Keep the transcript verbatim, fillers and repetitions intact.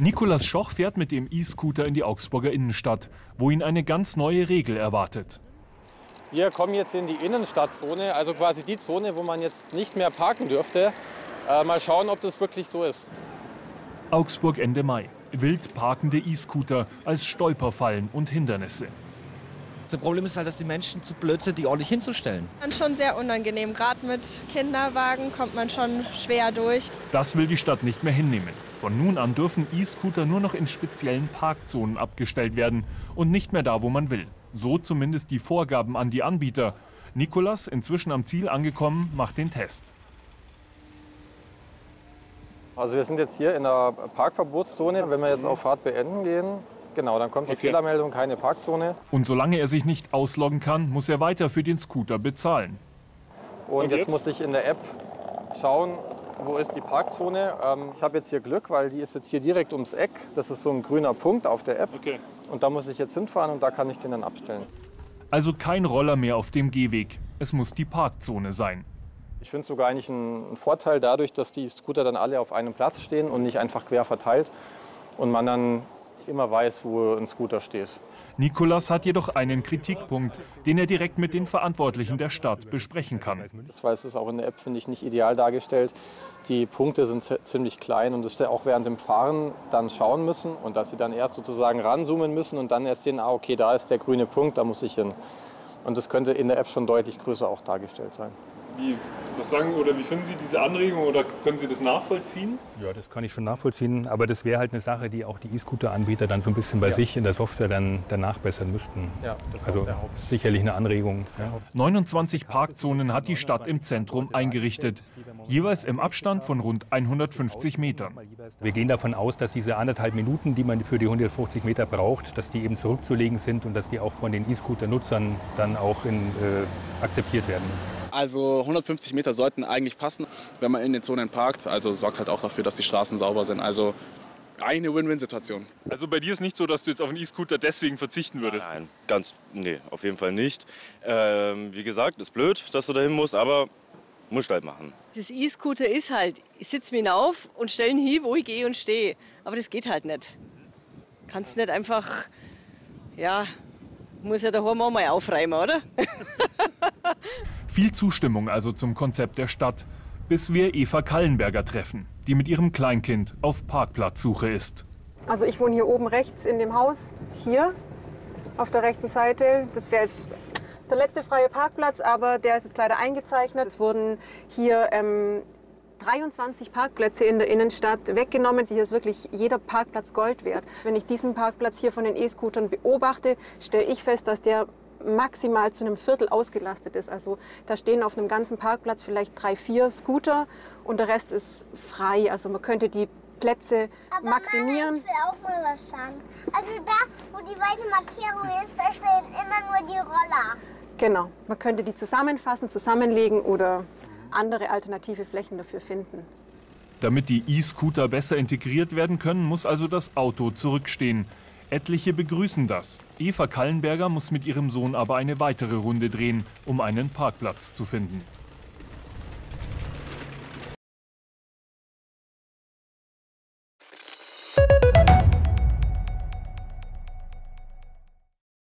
Niklas Schoch fährt mit dem E-Scooter in die Augsburger Innenstadt, wo ihn eine ganz neue Regel erwartet. Wir kommen jetzt in die Innenstadtzone, also quasi die Zone, wo man jetzt nicht mehr parken dürfte. Äh, mal schauen, ob das wirklich so ist. Augsburg Ende Mai. Wild parkende E-Scooter als Stolperfallen und Hindernisse. Das Problem ist halt, dass die Menschen zu blöd sind, die ordentlich hinzustellen. Das ist schon sehr unangenehm. Gerade mit Kinderwagen kommt man schon schwer durch. Das will die Stadt nicht mehr hinnehmen. Von nun an dürfen E-Scooter nur noch in speziellen Parkzonen abgestellt werden und nicht mehr da, wo man will. So zumindest die Vorgaben an die Anbieter. Niklas, inzwischen am Ziel angekommen, macht den Test. Also wir sind jetzt hier in der Parkverbotszone. Wenn wir jetzt auf Fahrt beenden gehen, genau, dann kommt die okay. Fehlermeldung, keine Parkzone. Und solange er sich nicht ausloggen kann, muss er weiter für den Scooter bezahlen. Und, Und jetzt? jetzt muss ich in der App schauen, wo ist die Parkzone. Ähm, ich habe jetzt hier Glück, weil die ist jetzt hier direkt ums Eck. Das ist so ein grüner Punkt auf der App. Okay. Und da muss ich jetzt hinfahren und da kann ich den dann abstellen. Also kein Roller mehr auf dem Gehweg. Es muss die Parkzone sein. Ich finde es sogar eigentlich einen Vorteil dadurch, dass die Scooter dann alle auf einem Platz stehen und nicht einfach quer verteilt und man dann immer weiß, wo ein Scooter steht. Niklas hat jedoch einen Kritikpunkt, den er direkt mit den Verantwortlichen der Stadt besprechen kann. Das weiß es auch in der App, finde ich, nicht ideal dargestellt. Die Punkte sind ziemlich klein und das auch während dem Fahren dann schauen müssen und dass sie dann erst sozusagen ranzoomen müssen und dann erst sehen, ah, okay, da ist der grüne Punkt, da muss ich hin. Und das könnte in der App schon deutlich größer auch dargestellt sein. Wie, was sagen, oder wie finden Sie diese Anregung oder können Sie das nachvollziehen? Ja, das kann ich schon nachvollziehen, aber das wäre halt eine Sache, die auch die E-Scooter-Anbieter dann so ein bisschen bei ja. sich in der Software dann danach bessern müssten. Ja, das also der Haupt. sicherlich eine Anregung. Ja. neunundzwanzig Parkzonen hat die Stadt im Zentrum eingerichtet, jeweils im Abstand von rund hundertfünfzig Metern. Wir gehen davon aus, dass diese anderthalb Minuten, die man für die hundertfünfzig Meter braucht, dass die eben zurückzulegen sind und dass die auch von den E-Scooter-Nutzern dann auch in, äh, akzeptiert werden. Also hundertfünfzig Meter sollten eigentlich passen, wenn man in den Zonen parkt. Also sorgt halt auch dafür, dass die Straßen sauber sind. Also eine Win-Win-Situation. Also bei dir ist nicht so, dass du jetzt auf einen E-Scooter deswegen verzichten würdest? Nein, nein, ganz, nee, auf jeden Fall nicht. Ähm, wie gesagt, ist blöd, dass du dahin musst, aber musst halt machen. Das E-Scooter ist halt, ich sitze mir auf und stelle ihn hin, wo ich gehe und stehe. Aber das geht halt nicht. Kannst nicht einfach, ja, muss ja daheim auch mal aufräumen, oder? Viel Zustimmung also zum Konzept der Stadt, bis wir Eva Kallenberger treffen, die mit ihrem Kleinkind auf Parkplatzsuche ist. Also ich wohne hier oben rechts in dem Haus, hier auf der rechten Seite. Das wäre jetzt der letzte freie Parkplatz, aber der ist jetzt leider eingezeichnet. Es wurden hier ähm, dreiundzwanzig Parkplätze in der Innenstadt weggenommen. Hier ist wirklich jeder Parkplatz Gold wert. Wenn ich diesen Parkplatz hier von den E-Scootern beobachte, stelle ich fest, dass der maximal zu einem Viertel ausgelastet ist. Also da stehen auf einem ganzen Parkplatz vielleicht drei, vier Scooter und der Rest ist frei. Also man könnte die Plätze Aber maximieren. Mama, ich will auch mal was sagen. Also da, wo die weite Markierung ist, da stehen immer nur die Roller. Genau, man könnte die zusammenfassen, zusammenlegen oder andere alternative Flächen dafür finden. Damit die E-Scooter besser integriert werden können, muss also das Auto zurückstehen. Etliche begrüßen das. Eva Kallenberger muss mit ihrem Sohn aber eine weitere Runde drehen, um einen Parkplatz zu finden.